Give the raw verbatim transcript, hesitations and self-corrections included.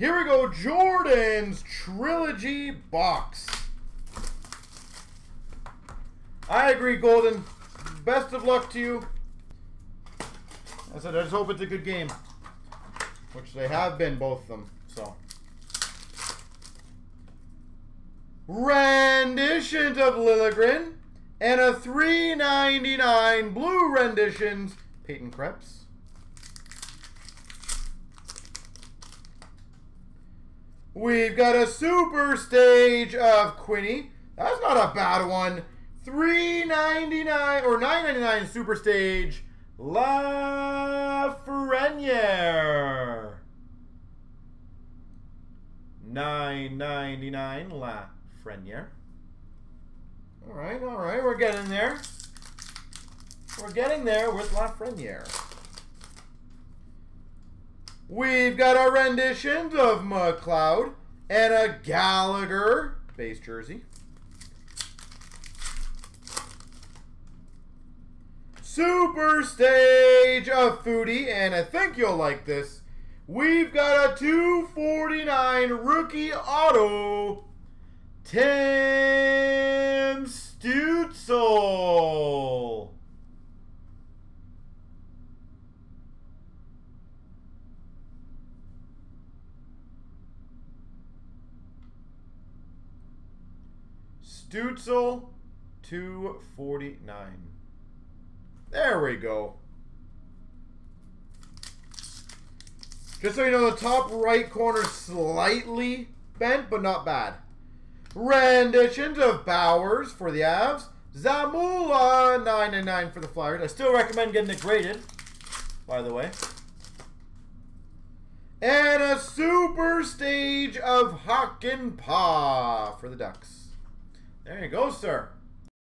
Here we go, Jordan's Trilogy box. I agree, Golden. Best of luck to you. I said, I just hope it's a good game, which they have been, both of them. So, renditions of Lilligren and a three ninety-nine blue renditions, Peyton Krebs. We've got a super stage of Quinny. That's not a bad one. three ninety-nine or nine ninety-nine super stage Lafrenière. nine ninety-nine Lafrenière. All right, all right, we're getting there. We're getting there with Lafrenière. We've got our renditions of McLeod and a Gallagher base jersey. Super stage of Foodie, and I think you'll like this. We've got a two forty-nine rookie auto, Tim Dutzel. Dutzel, two forty-nine. There we go. Just so you know, the top right corner slightly bent, but not bad. Renditions of Bowers for the Avs. Zamula, nine ninety-nine for the Flyers. I still recommend getting it graded, by the way. And a super stage of Hockenpa for the Ducks. There you go, sir.